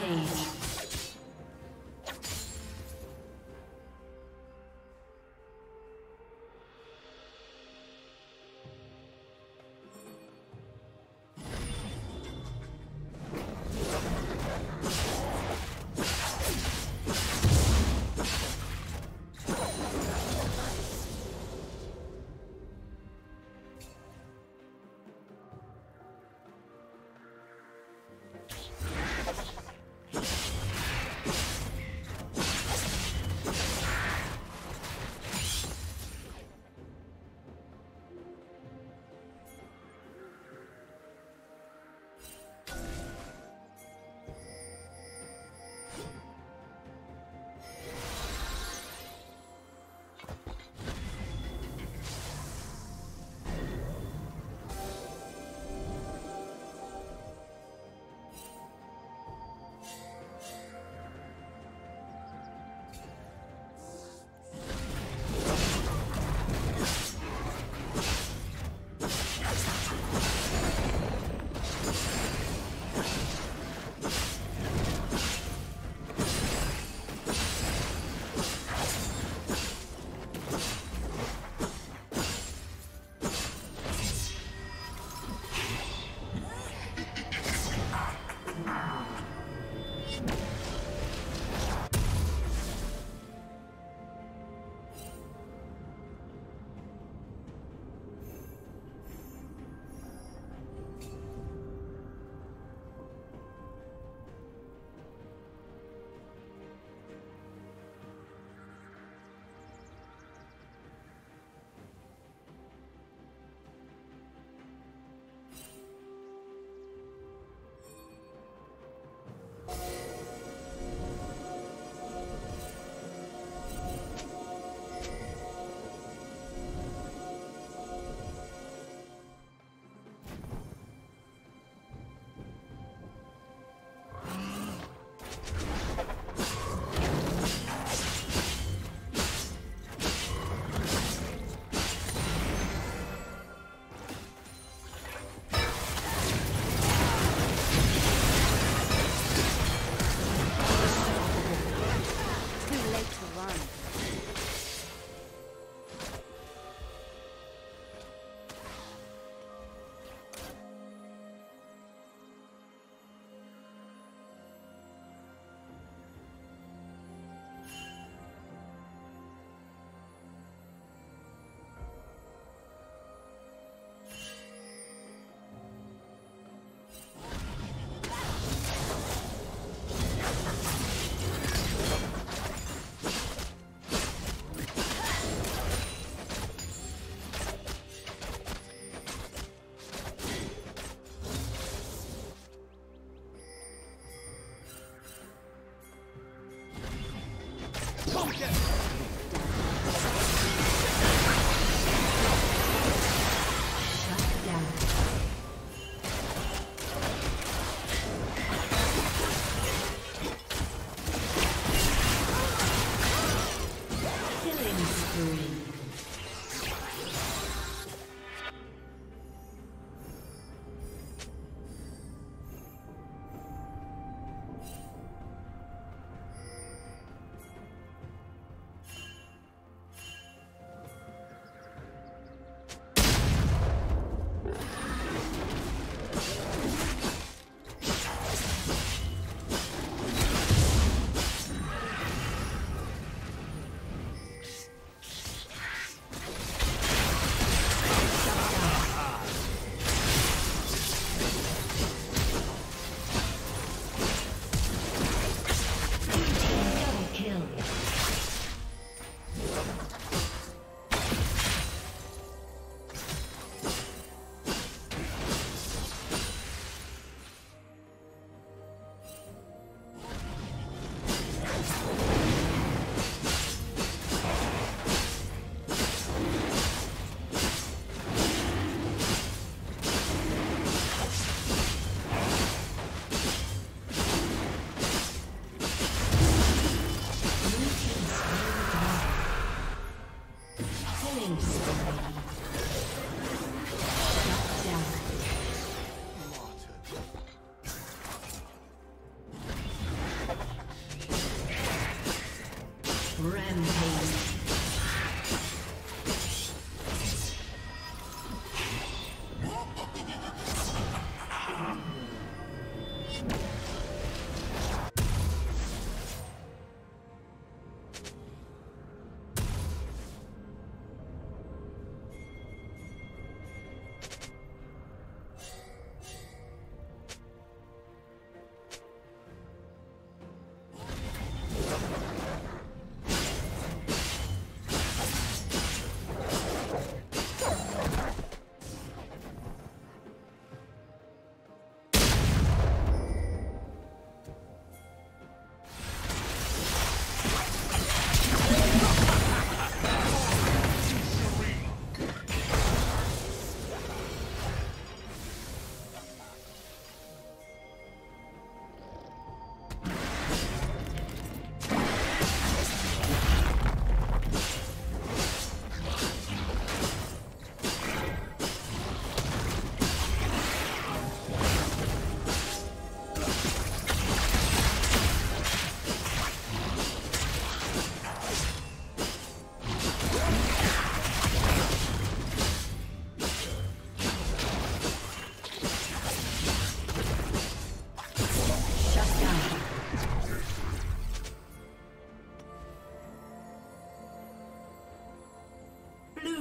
page.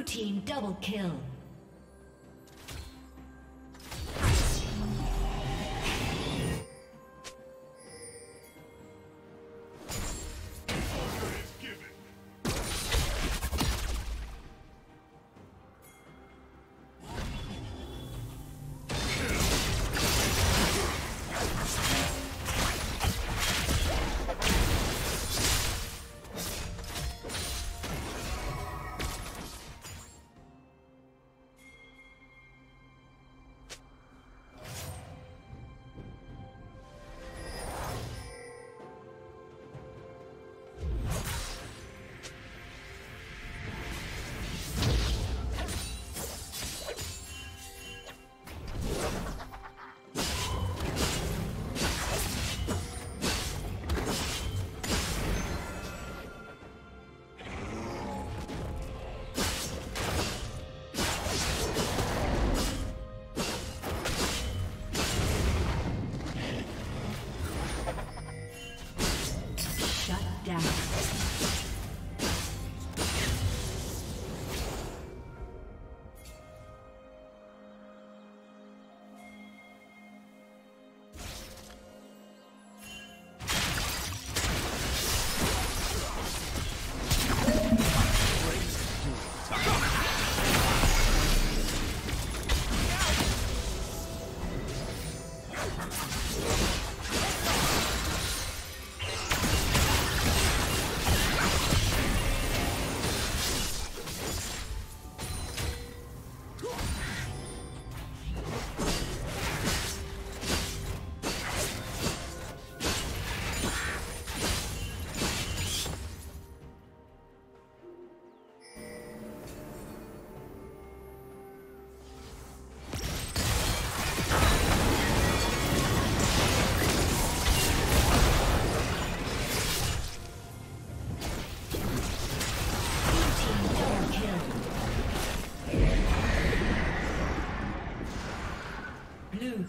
Team double kill.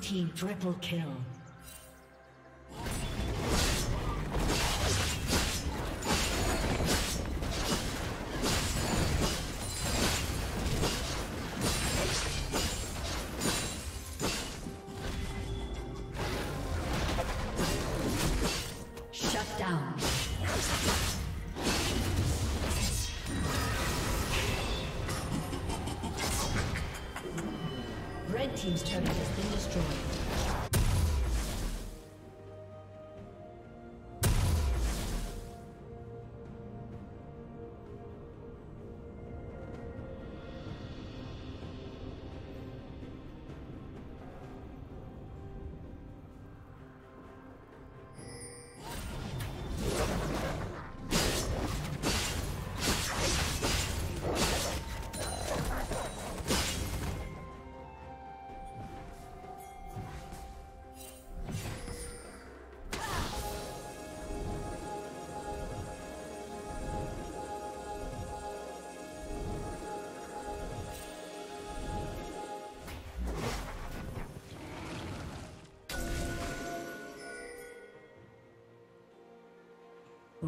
Team triple kill. Team's turret has been destroyed.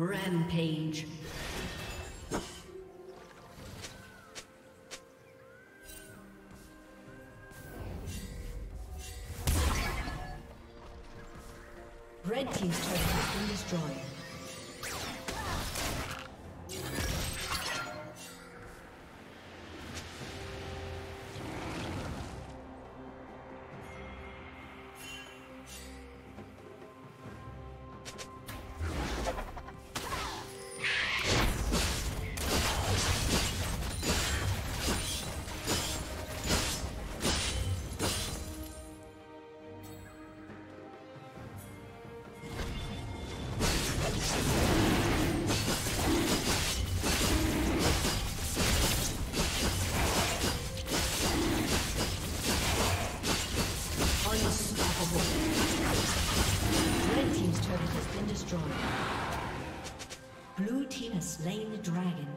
Rampage. Red team's turret has been destroyed. Blue team has slain the dragon.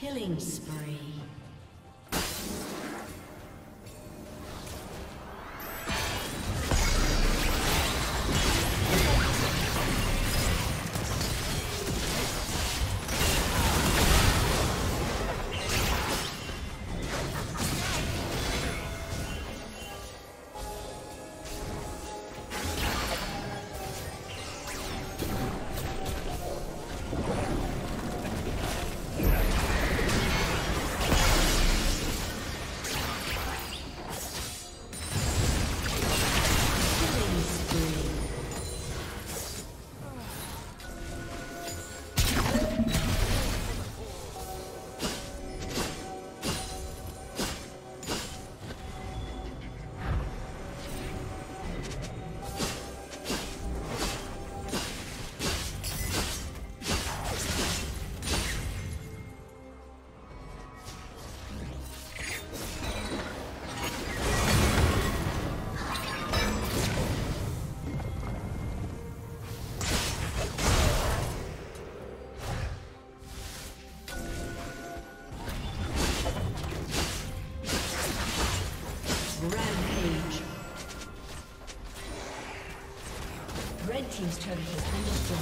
Killing spree. team's turret has been destroyed.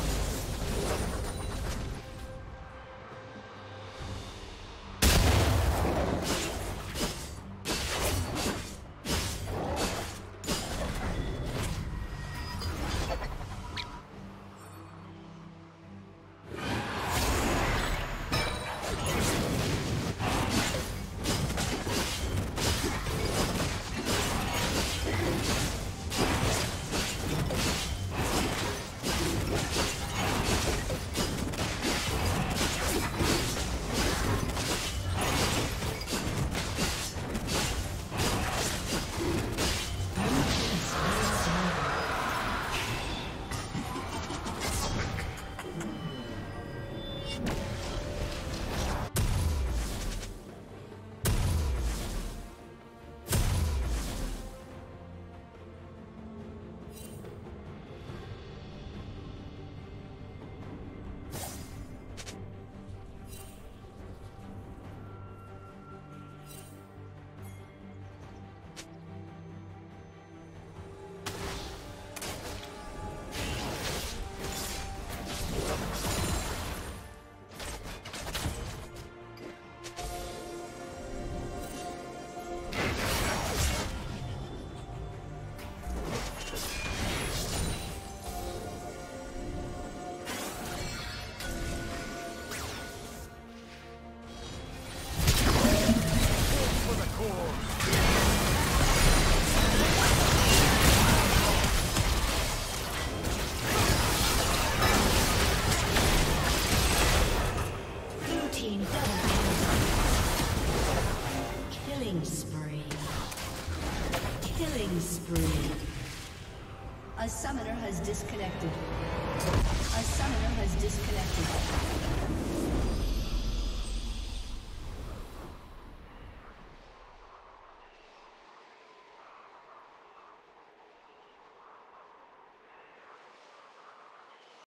A summoner has disconnected.